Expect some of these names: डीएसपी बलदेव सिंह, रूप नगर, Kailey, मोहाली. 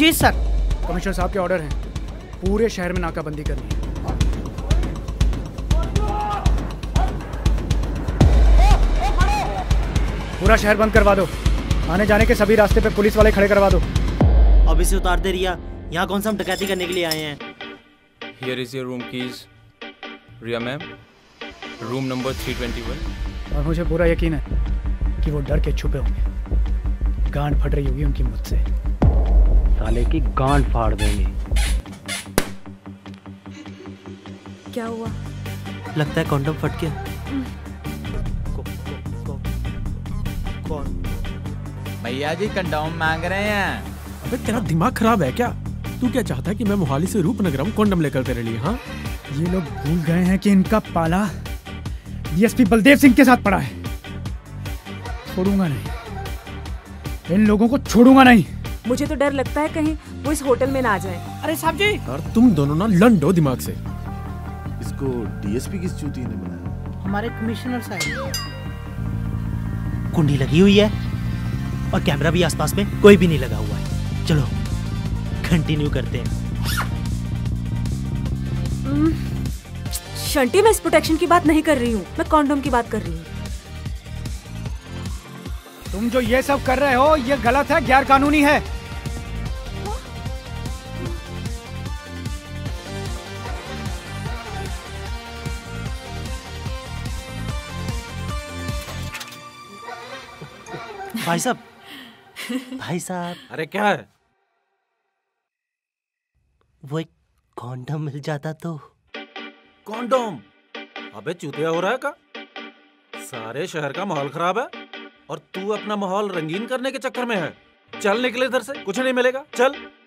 जी sir. Commissioner साहब के order हैं, पूरे शहर में नाकाबंदी करनी है। पूरा शहर बंद करवा दो, आने जाने के सभी रास्ते पे पुलिस वाले खड़े करवा दो। अब इसे उतार दे रिया, यहाँ कौन सा हम डकैती करने के लिए आए हैं। Here is your room keys Riya ma'am, room number 321। और मुझे पूरा यकीन है कि वो डर के छुपे होंगे, गांड फट रही होगी उनकी मुझसे। साले की गांड फाड़ देंगे। क्या हुआ? लगता है कॉन्डम फट गया। कौन? भैया जी कंडोम मांग रहे हैं। अबे तेरा दिमाग खराब है क्या? तू क्या चाहता है कि मैं मोहाली से रूप नगर आऊं कॉन्डम लेकर तेरे लिए? हाँ, ये लोग भूल गए हैं कि इनका पाला डीएसपी बलदेव सिंह के साथ पड़ा है। छोड़ूंगा नहीं, इन लोगों को छोड़ूंगा नहीं। मुझे तो डर लगता है कहीं वो इस होटल में ना आ जाए। अरे साहब जी, और तुम दोनों ना लंडो दिमाग से। इसको डीएसपी किस चूती ने बनाया? हमारे कमिश्नर साहब। कुंडी लगी हुई है और कैमरा भी आसपास में कोई भी नहीं लगा हुआ है। चलो कंटिन्यू करते हैं। शंटी, मैं इस प्रोटेक्शन की बात नहीं कर रही हूँ, मैं कॉन्डोम की बात कर रही हूँ। तुम जो ये सब कर रहे हो ये गलत है, गैर कानूनी है। भाई साहब, भाई साहब। अरे क्या है? वो एक कॉन्डोम मिल जाता तो। कॉन्डोम? अबे चूतिया हो रहा है का? सारे शहर का माहौल खराब है और तू अपना माहौल रंगीन करने के चक्कर में है। चल निकले इधर से, कुछ नहीं मिलेगा, चल।